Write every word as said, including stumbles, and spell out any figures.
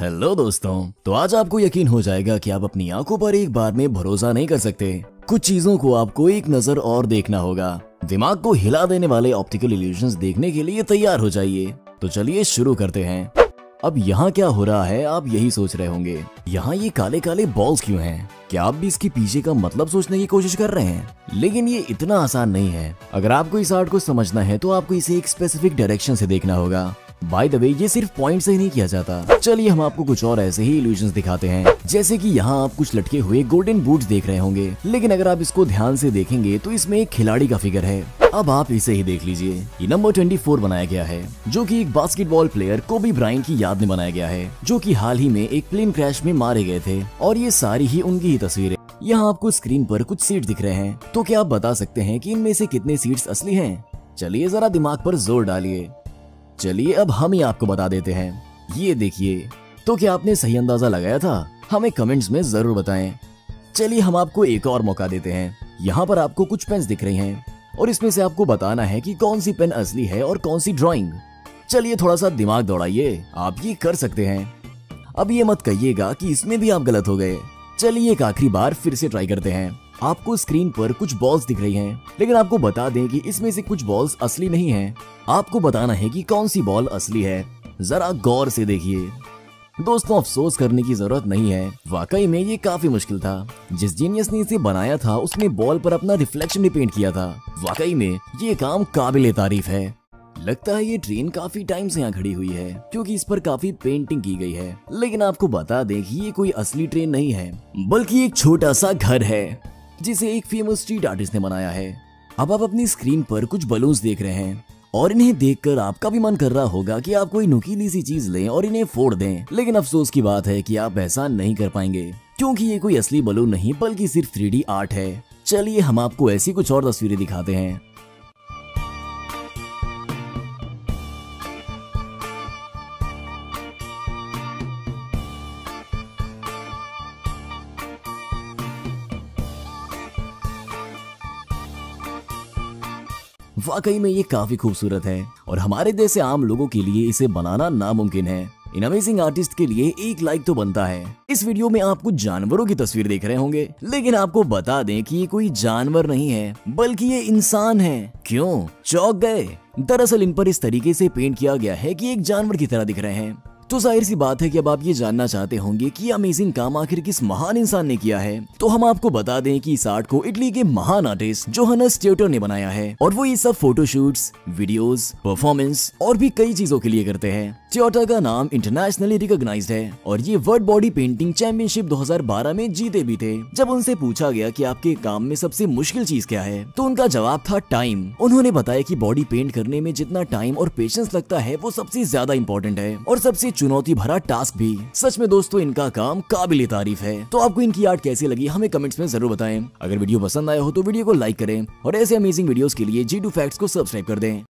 Hello दोस्तों, तो आज आपको यकीन हो जाएगा कि आप अपनी आंखों पर एक बार में भरोसा नहीं कर सकते। कुछ चीजों को आपको एक नजर और देखना होगा। दिमाग को हिला देने वाले ऑप्टिकल इल्यूजन्स देखने के लिए तैयार हो जाइए। तो चलिए शुरू करते हैं। अब यहाँ क्या हो रहा है, आप यही सोच रहे होंगे, यहाँ ये काले काले बॉल्स क्यों हैं? क्या आप भी इसके पीछे का मतलब सोचने की कोशिश कर रहे हैं? लेकिन ये इतना आसान नहीं है। अगर आपको इस आर्ट को समझना है तो आपको इसे एक स्पेसिफिक डायरेक्शन से देखना होगा। बाय द वे, ये सिर्फ पॉइंट से ही नहीं किया जाता। चलिए हम आपको कुछ और ऐसे ही इल्यूजन्स दिखाते हैं। जैसे कि यहाँ आप कुछ लटके हुए गोल्डन बूट्स देख रहे होंगे, लेकिन अगर आप इसको ध्यान से देखेंगे तो इसमें एक खिलाड़ी का फिगर है। अब आप इसे ही देख लीजिए। ये नंबर चौबीस बनाया गया है, जो कि एक बास्केटबॉल प्लेयर कोबी ब्रायंट की याद में बनाया गया है, जो कि हाल ही में एक प्लेन क्रैश में मारे गए थे। और ये सारी ही उनकी ही तस्वीरें। यहाँ आपको स्क्रीन पर कुछ सीट दिख रहे हैं, तो क्या आप बता सकते हैं कि इनमें से कितने सीट्स असली हैं? चलिए जरा दिमाग पर जोर डालिए। चलिए अब हम ही आपको बता देते हैं। ये देखिए, तो क्या आपने सही अंदाजा लगाया था? हमें कमेंट्स में जरूर बताएं। चलिए हम आपको एक और मौका देते हैं। यहाँ पर आपको कुछ पेन्स दिख रही हैं और इसमें से आपको बताना है कि कौन सी पेन असली है और कौन सी ड्राइंग। चलिए थोड़ा सा दिमाग दौड़ाइए, आप ये कर सकते हैं। अब ये मत कहिएगा कि इसमें भी आप गलत हो गए। चलिए एक आखिरी बार फिर से ट्राई करते हैं। आपको स्क्रीन पर कुछ बॉल्स दिख रही हैं, लेकिन आपको बता दें कि इसमें से कुछ बॉल्स असली नहीं हैं। आपको बताना है कि कौन सी बॉल असली है। जरा गौर से देखिए। दोस्तों, अफसोस करने की जरूरत नहीं है, वाकई में ये काफी मुश्किल था। जिस जीनियस ने इसे बनाया था उसने बॉल पर अपना रिफ्लेक्शन भी पेंट किया था। वाकई में ये काम काबिले तारीफ है। लगता है ये ट्रेन काफी टाइम से यहाँ खड़ी हुई है, क्योंकि इस पर काफी पेंटिंग की गई है। लेकिन आपको बता दें कि ये कोई असली ट्रेन नहीं है, बल्कि एक छोटा सा घर है जिसे एक फेमस स्ट्रीट आर्टिस्ट ने बनाया है। अब आप अपनी स्क्रीन पर कुछ बलून्स देख रहे हैं और इन्हें देखकर आपका भी मन कर रहा होगा कि आप कोई नुकीली सी चीज लें और इन्हें फोड़ दें। लेकिन अफसोस की बात है कि आप ऐसा नहीं कर पाएंगे, क्योंकि ये कोई असली बलून नहीं बल्कि सिर्फ थ्री डी आर्ट है। चलिए हम आपको ऐसी कुछ और तस्वीरें दिखाते हैं। वाकई में ये काफी खूबसूरत है और हमारे जैसे आम लोगों के लिए इसे बनाना नामुमकिन है। इन अमेजिंग आर्टिस्ट के लिए एक लाइक तो बनता है। इस वीडियो में आप कुछ जानवरों की तस्वीर देख रहे होंगे, लेकिन आपको बता दें कि ये कोई जानवर नहीं है बल्कि ये इंसान है। क्यों चौंक गए? दरअसल इन पर इस तरीके से पेंट किया गया है कि एक जानवर की तरह दिख रहे हैं। तो जाहिर सी बात है कि अब आप ये जानना चाहते होंगे कि अमेजिंग काम आखिर किस महान इंसान ने किया है। तो हम आपको बता दें कि इस आर्ट को इटली के महान आर्टिस्ट जोहानस टियोटो ने बनाया है, और वो ये सब फोटोशूट्स, वीडियोस, परफॉर्मेंस और भी कई चीजों के लिए करते हैं। टियोटो का नाम इंटरनेशनली रिकॉग्नाइज्ड है और ये वर्ल्ड बॉडी पेंटिंग चैंपियनशिप दो हजार बारह में जीते भी थे। जब उनसे पूछा गया कि आपके काम में सबसे मुश्किल चीज क्या है, तो उनका जवाब था टाइम। उन्होंने बताया कि बॉडी पेंट करने में जितना टाइम और पेशेंस लगता है वो सबसे ज्यादा इम्पोर्टेंट है और सबसे चुनौती भरा टास्क भी। सच में दोस्तों, इनका काम काबिले तारीफ है। तो आपको इनकी आर्ट कैसी लगी हमें कमेंट्स में जरूर बताएं। अगर वीडियो पसंद आया हो तो वीडियो को लाइक करें और ऐसे अमेजिंग वीडियोस के लिए जी टू फैक्ट्स को सब्सक्राइब कर दें।